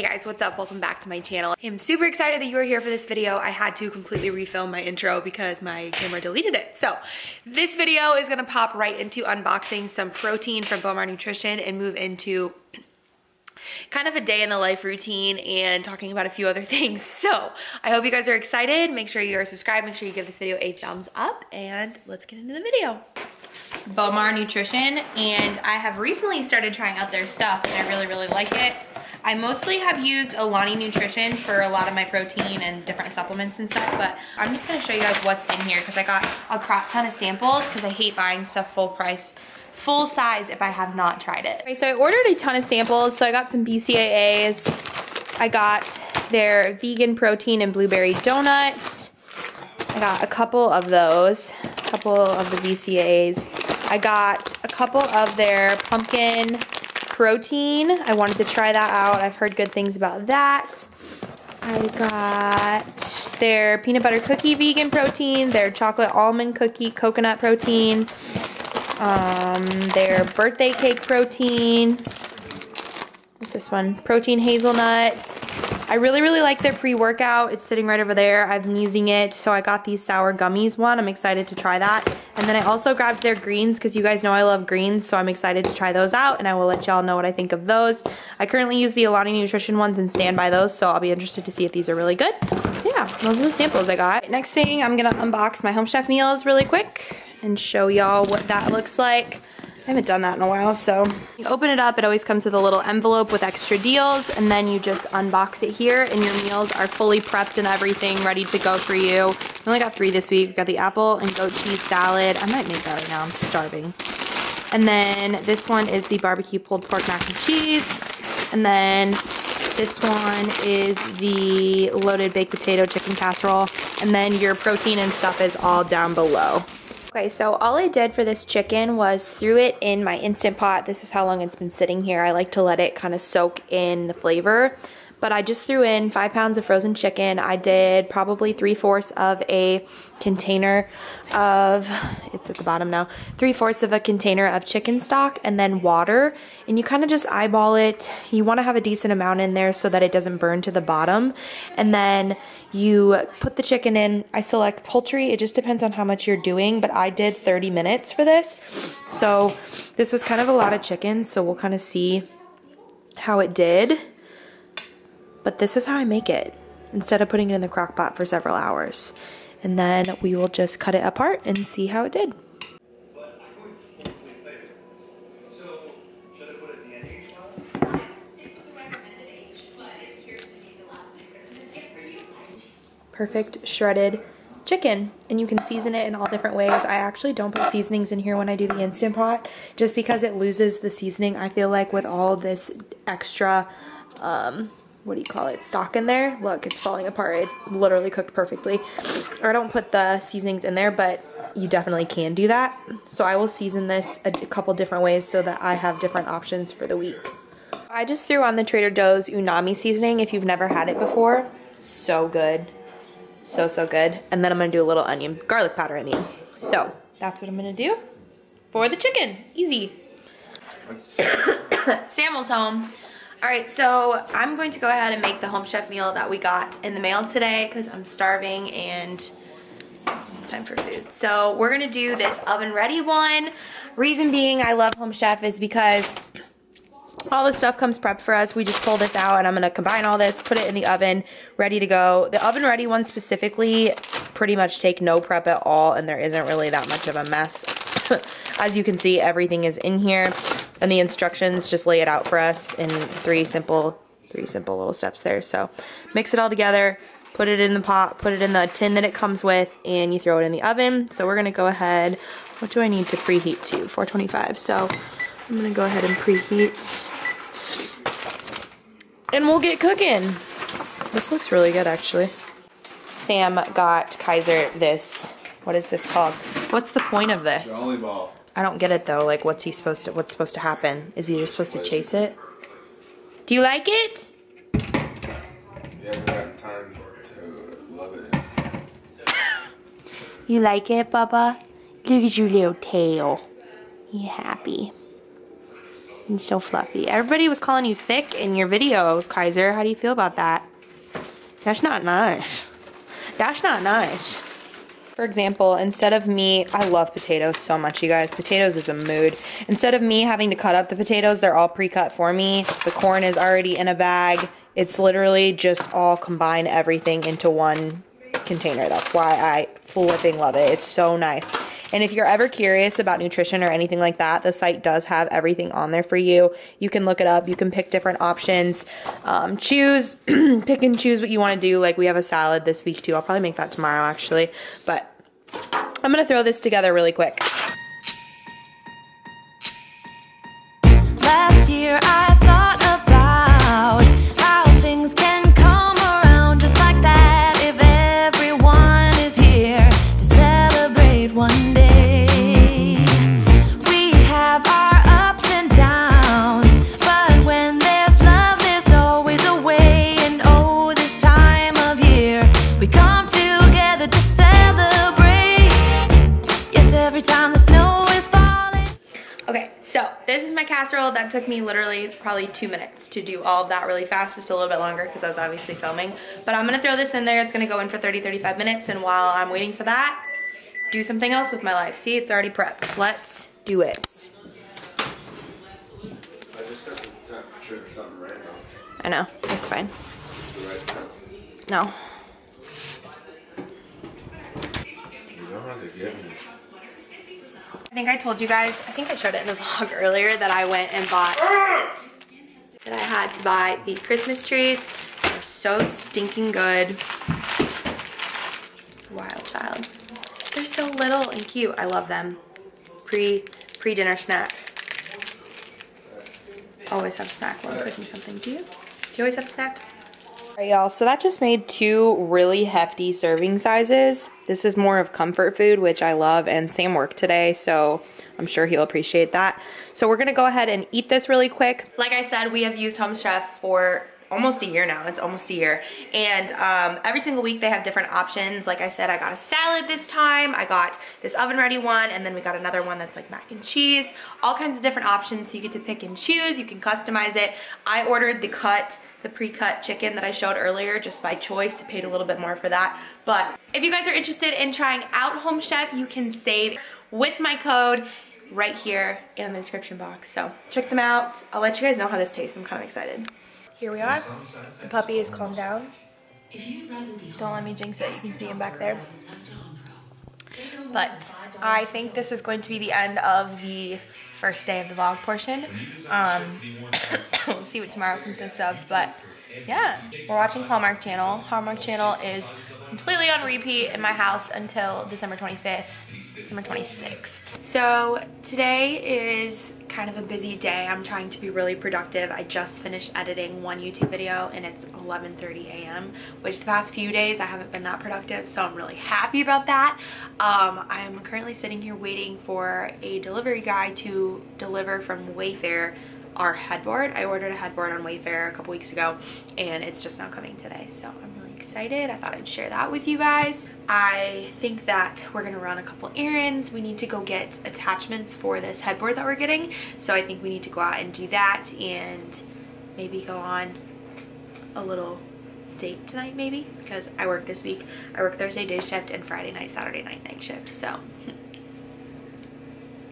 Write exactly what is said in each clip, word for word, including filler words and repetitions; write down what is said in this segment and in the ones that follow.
Hey guys, what's up? Welcome back to my channel. I'm super excited that you are here for this video. I had to completely refilm my intro because my camera deleted it. So this video is gonna pop right into unboxing some protein from Bowmar Nutrition and move into kind of a day in the life routine and talking about a few other things. So I hope you guys are excited. Make sure you are subscribed. Make sure you give this video a thumbs up and let's get into the video. Bowmar Nutrition, and I have recently started trying out their stuff and I really, really like it. I mostly have used Alani Nutrition for a lot of my protein and different supplements and stuff, but I'm just gonna show you guys what's in here because I got a crap ton of samples because I hate buying stuff full price. Full size if I have not tried it. Okay, so I ordered a ton of samples. So I got some B C A As. I got their vegan protein and blueberry donut. I got a couple of those, a couple of the B C A As. I got a couple of their pumpkin protein. I wanted to try that out. I've heard good things about that. I got their peanut butter cookie vegan protein, their chocolate almond cookie coconut protein, Um, their birthday cake protein. What's this one? Protein hazelnut. I really, really like their pre-workout. It's sitting right over there. I've been using it. So I got these sour gummies one. I'm excited to try that. And then I also grabbed their greens because you guys know I love greens. So I'm excited to try those out and I will let y'all know what I think of those. I currently use the Alani Nutrition ones and stand by those. So I'll be interested to see if these are really good. So yeah, those are the samples I got. Next thing, I'm gonna unbox my Home Chef meals really quick and show y'all what that looks like. I haven't done that in a while, so. You open it up, it always comes with a little envelope with extra deals, and then you just unbox it here, and your meals are fully prepped and everything, ready to go for you. I only got three this week. We got the apple and goat cheese salad. I might make that right now, I'm starving. And then this one is the barbecue pulled pork mac and cheese. And then this one is the loaded baked potato chicken casserole. And then your protein and stuff is all down below. Okay, so all I did for this chicken was threw it in my Instant Pot. This is how long it's been sitting here. I like to let it kind of soak in the flavor. But I just threw in five pounds of frozen chicken. I did probably three-fourths of a container of, it's at the bottom now, three-fourths of a container of chicken stock and then water. And you kind of just eyeball it. You want to have a decent amount in there so that it doesn't burn to the bottom. And then you put the chicken in. I select poultry. It just depends on how much you're doing, but I did thirty minutes for this. So this was kind of a lot of chicken, so we'll kind of see how it did. But this is how I make it, instead of putting it in the crock pot for several hours. And then we will just cut it apart and see how it did. Perfect shredded chicken, and you can season it in all different ways. I actually don't put seasonings in here when I do the Instant Pot, just because it loses the seasoning, I feel like, with all this extra, um, what do you call it, stock in there. Look, it's falling apart. It literally cooked perfectly. I don't put the seasonings in there, but you definitely can do that. So I will season this a couple different ways so that I have different options for the week. I just threw on the Trader Joe's Unami seasoning if you've never had it before. So good. So, so good. And then I'm gonna do a little onion, garlic powder, I mean. So that's what I'm gonna do for the chicken. Easy. Samuel's home. All right, so I'm going to go ahead and make the Home Chef meal that we got in the mail today because I'm starving and it's time for food. So we're gonna do this oven ready one. Reason being I love Home Chef is because all the stuff comes prepped for us. We just pull this out and I'm gonna combine all this, put it in the oven, ready to go. The oven ready ones specifically pretty much take no prep at all and there isn't really that much of a mess. As you can see, everything is in here. And the instructions just lay it out for us in three simple, three simple little steps there. So mix it all together, put it in the pot, put it in the tin that it comes with, and you throw it in the oven. So we're gonna go ahead, what do I need to preheat to? four twenty-five, so I'm gonna go ahead and preheat. And we'll get cooking. This looks really good, actually. Sam got Kaiser this, what is this called? What's the point of this? Jolly ball. I don't get it though. Like, what's he supposed to? What's supposed to happen? Is he just supposed to chase it? Do you like it? Yeah, we got time to love it. You like it, Bubba? Look at your little tail. You happy? and so fluffy. Everybody was calling you thick in your video, Kaiser. How do you feel about that? That's not nice. That's not nice. For example, instead of me, I love potatoes so much, you guys. Potatoes is a mood. Instead of me having to cut up the potatoes, they're all pre-cut for me. The corn is already in a bag. It's literally just all combine everything into one container. That's why I flipping love it. It's so nice. And if you're ever curious about nutrition or anything like that, the site does have everything on there for you. You can look it up. You can pick different options. Um, choose, pick and choose what you want to do. Like we have a salad this week too. I'll probably make that tomorrow actually. But I'm going to throw this together really quick. Last year I thought about how things can come around just like that. If everyone is here to celebrate one day. This is my casserole. That took me literally probably two minutes to do all of that really fast, just a little bit longer because I was obviously filming. But I'm gonna throw this in there. It's gonna go in for thirty, thirty-five minutes. And while I'm waiting for that, do something else with my life. See, it's already prepped. Let's do it. I just took the temperature or something right now. I know, it's fine. No. You don't have to give me. I think I told you guys, I think I showed it in the vlog earlier, that I went and bought, that I had to buy the Christmas trees. They're so stinking good. Wild child. They're so little and cute. I love them. Pre, pre-dinner snack. Always have a snack while I'm cooking something. Do you? Do you always have a snack? All right, y'all, so that just made two really hefty serving sizes. This is more of comfort food, which I love, and Sam worked today, so I'm sure he'll appreciate that. So we're gonna go ahead and eat this really quick. Like I said, we have used Home Chef for almost a year now. It's almost a year. And um, every single week they have different options. Like I said, I got a salad this time. I got this oven ready one, and then we got another one that's like mac and cheese. All kinds of different options. So you get to pick and choose. You can customize it. I ordered the cut, the pre-cut chicken that I showed earlier just by choice. I paid a little bit more for that. But if you guys are interested in trying out Home Chef, you can save with my code right here in the description box. So check them out. I'll let you guys know how this tastes. I'm kind of excited. Here we are. The puppy is calmed down. Don't let me jinx it. You can see him back there. But I think this is going to be the end of the first day of the vlog portion. Um, we'll see what tomorrow consists of. But yeah, we're watching Hallmark Channel. Hallmark Channel is completely on repeat in my house until December twenty-fifth, December twenty-sixth. So today is kind of a busy day. I'm trying to be really productive. I just finished editing one YouTube video and it's eleven thirty a m, which the past few days I haven't been that productive, so I'm really happy about that. Um, I'm currently sitting here waiting for a delivery guy to deliver from Wayfair our headboard. I ordered a headboard on Wayfair a couple weeks ago and it's just now coming today, so I'm really excited. I thought I'd share that with you guys. I think that we're gonna run a couple errands. We need to go get attachments for this headboard that we're getting, so I think we need to go out and do that and maybe go on a little date tonight maybe, because I work this week. I work Thursday day shift and Friday night, Saturday night night shift, so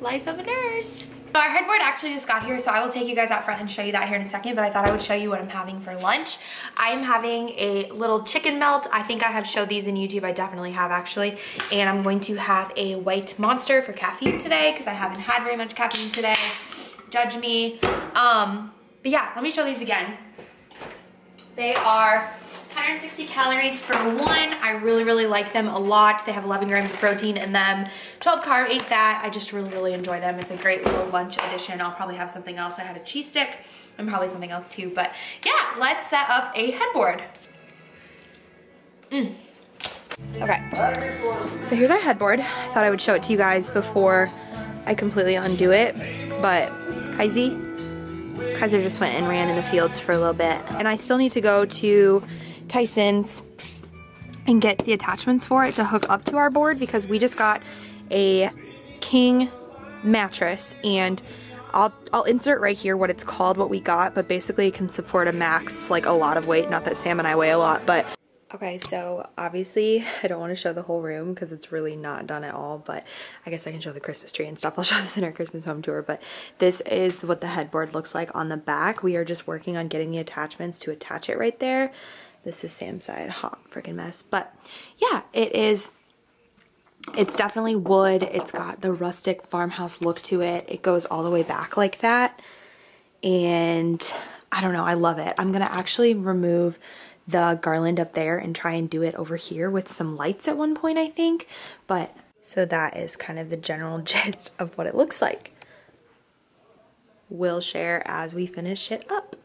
life of a nurse. Our headboard actually just got here, so I will take you guys out front and show you that here in a second, but I thought I would show you what I'm having for lunch. I am having a little chicken melt. I think I have showed these in YouTube. I definitely have actually. And I'm going to have a white monster for caffeine today because I haven't had very much caffeine today. Judge me. Um, but yeah, let me show these again. They are one hundred sixty calories for one. I really, really like them a lot. They have eleven grams of protein in them, twelve carb, eight fat. I just really, really enjoy them. It's a great little lunch addition. I'll probably have something else. I had a cheese stick and probably something else too, but yeah, let's set up a headboard. Mm. Okay, so here's our headboard. I thought I would show it to you guys before I completely undo it, but Kaiser, Kaiser just went and ran in the fields for a little bit. And I still need to go to Tyson's and get the attachments for it to hook up to our board because we just got a king mattress and I'll, I'll insert right here what it's called, what we got, but basically it can support a max, like a lot of weight. Not that Sam and I weigh a lot, but. Okay, so obviously I don't want to show the whole room because it's really not done at all, but I guess I can show the Christmas tree and stuff. I'll show this in our Christmas home tour, but this is what the headboard looks like on the back. We are just working on getting the attachments to attach it right there. This is Sam's side, hot freaking mess. But yeah, it is, it's definitely wood. It's got the rustic farmhouse look to it. It goes all the way back like that. And I don't know, I love it. I'm gonna actually remove the garland up there and try and do it over here with some lights at one point, I think. But so that is kind of the general gist of what it looks like. We'll share as we finish it up.